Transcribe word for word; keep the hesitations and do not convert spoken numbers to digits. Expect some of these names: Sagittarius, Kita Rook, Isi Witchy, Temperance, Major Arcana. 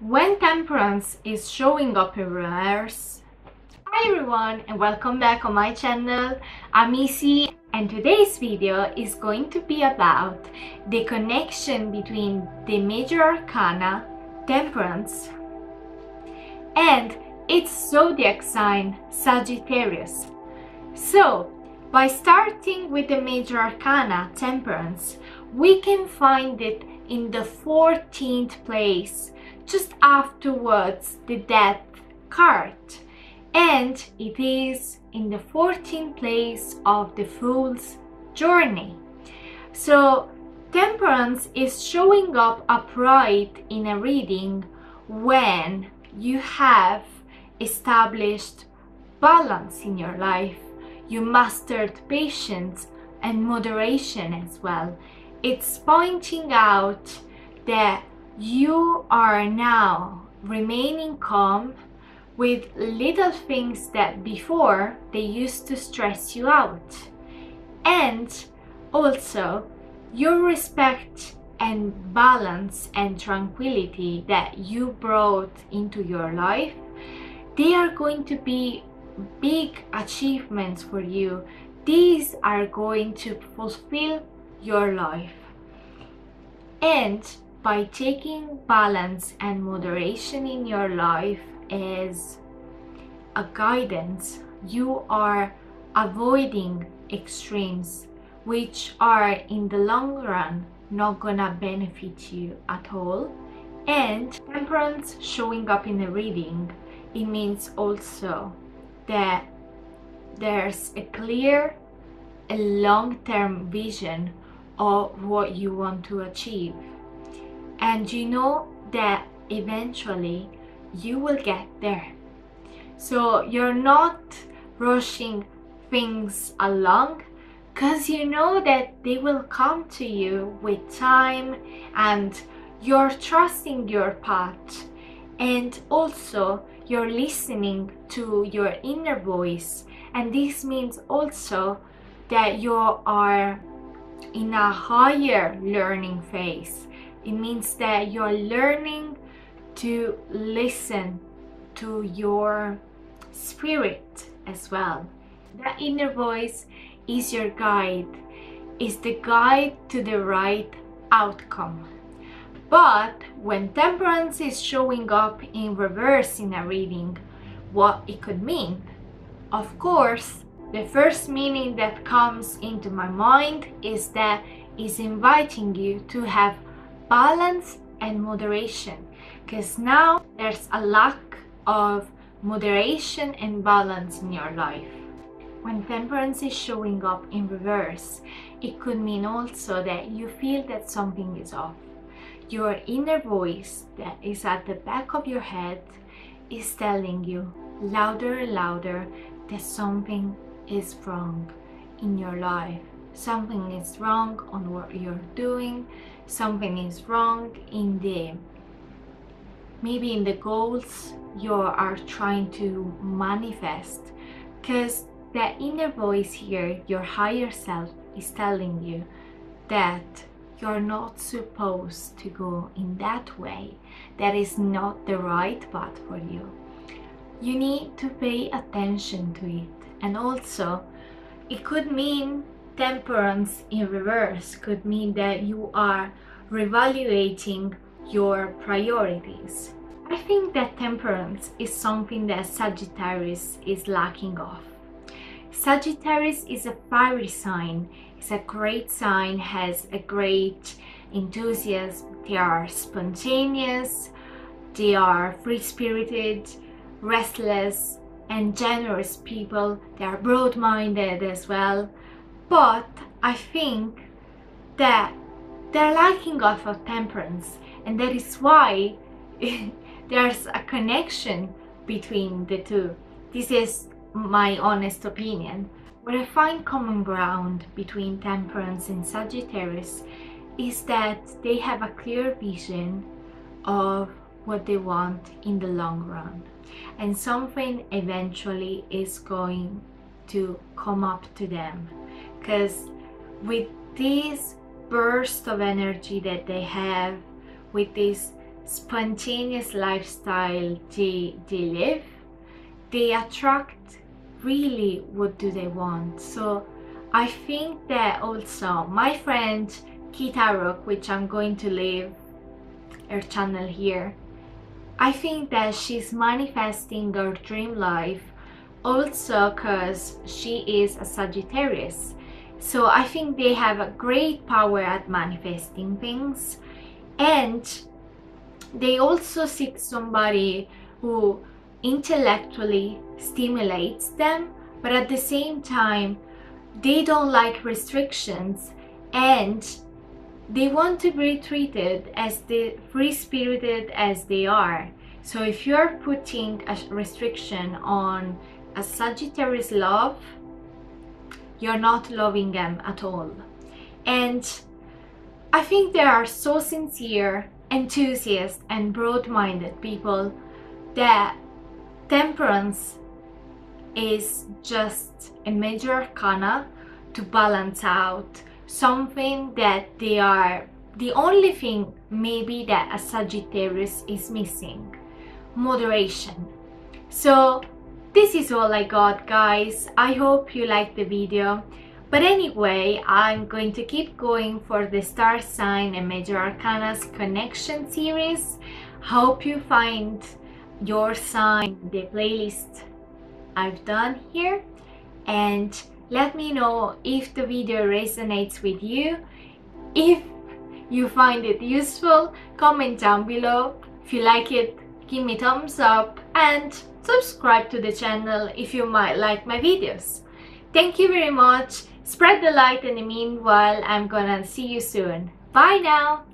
When Temperance is showing up in reverse. Hi everyone and welcome back on my channel. I'm Isi and today's video is going to be about the connection between the Major Arcana, Temperance, and its zodiac sign, Sagittarius. So, by starting with the Major Arcana, Temperance, we can find it in the fourteenth place, just afterwards the Death card, and it is in the fourteenth place of the Fool's Journey. So Temperance is showing up upright in a reading when you have established balance in your life, you mastered patience and moderation as well. It's pointing out that you are now remaining calm with little things that before they used to stress you out, and also your respect and balance and tranquility that you brought into your life. They are going to be big achievements for you. These are going to fulfill your life, and by taking balance and moderation in your life as a guidance, you are avoiding extremes which are in the long run not gonna benefit you at all. And Temperance showing up in a reading, it means also that there's a clear and long-term vision of what you want to achieve, and you know that eventually you will get there. So you're not rushing things along, because you know that they will come to you with time, and you're trusting your path, and also you're listening to your inner voice. And this means also that you are in a higher learning phase. It means that you're learning to listen to your spirit as well. That inner voice is your guide, is the guide to the right outcome. But when Temperance is showing up in reverse in a reading, what it could mean? Of course, the first meaning that comes into my mind is that it's inviting you to have balance and moderation, because now there's a lack of moderation and balance in your life. When Temperance is showing up in reverse, it could mean also that you feel that something is off. Your inner voice that is at the back of your head is telling you louder and louder that something is wrong in your life. Something is wrong on what you're doing. Something is wrong in the, maybe in the goals you are trying to manifest, because the inner voice here, your higher self, is telling you that you're not supposed to go in that way. That is not the right path for you. You need to pay attention to it. And also it could mean Temperance in reverse could mean that you are reevaluating your priorities. I think that Temperance is something that Sagittarius is lacking of. Sagittarius is a fiery sign, it's a great sign, has a great enthusiasm, they are spontaneous, they are free-spirited, restless and generous people, they are broad-minded as well. But I think that they're lacking of a Temperance, and that is why there's a connection between the two. This is my honest opinion. What I find common ground between Temperance and Sagittarius is that they have a clear vision of what they want in the long run, and something eventually is going to come up to them. Because with this burst of energy that they have, with this spontaneous lifestyle they, they live, they attract really what do they want. So I think that also my friend Kita Rook, which I'm going to leave her channel here, I think that she's manifesting her dream life also because she is a Sagittarius. So I think they have a great power at manifesting things, and they also seek somebody who intellectually stimulates them, but at the same time they don't like restrictions and they want to be treated as the free-spirited as they are. So if you're putting a restriction on a Sagittarius love, you're not loving them at all. And I think they are so sincere, enthusiastic and broad-minded people that Temperance is just a major arcana to balance out something that they are, the only thing maybe that a Sagittarius is missing, moderation. So this is all I got, guys. I hope you liked the video, but anyway, I'm going to keep going for the star sign and major arcana's connection series. Hope you find your sign in the playlist I've done here, and let me know if the video resonates with you. If you find it useful, comment down below. If you like it, give me a thumbs up and subscribe to the channel if you might like my videos. Thank you very much. Spread the light, and in the meanwhile, I'm gonna see you soon. Bye now.